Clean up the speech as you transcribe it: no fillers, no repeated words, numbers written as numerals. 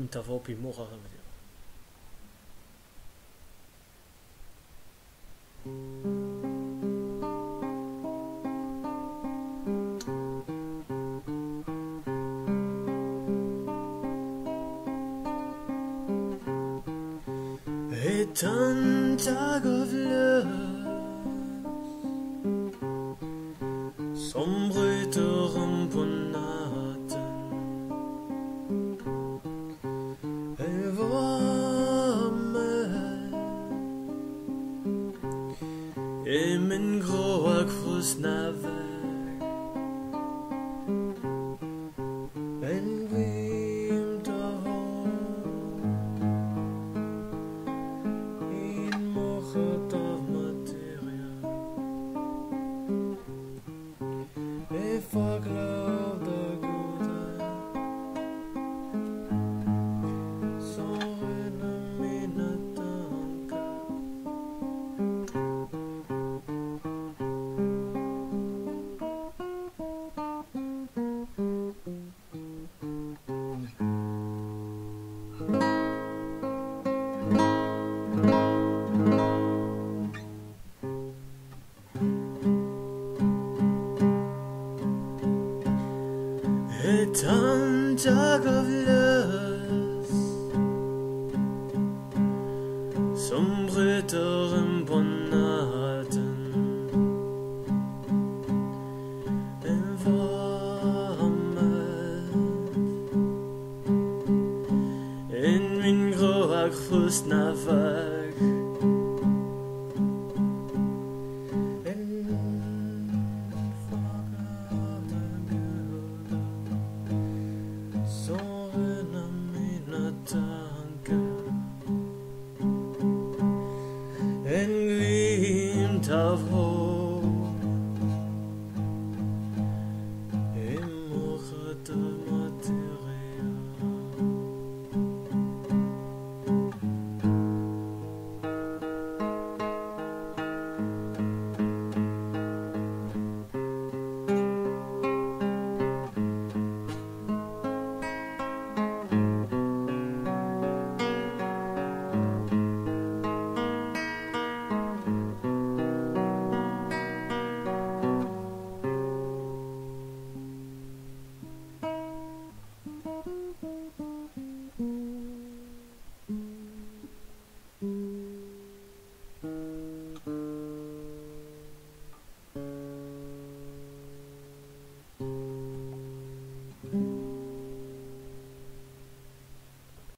Interwopi Mora It's a tag of love, sombre Rumpunaten, ein warmer, im groa Krusnave, ein It's a tag of love, sombre Rumpunaten, ein warmer, in min groa Krusnave.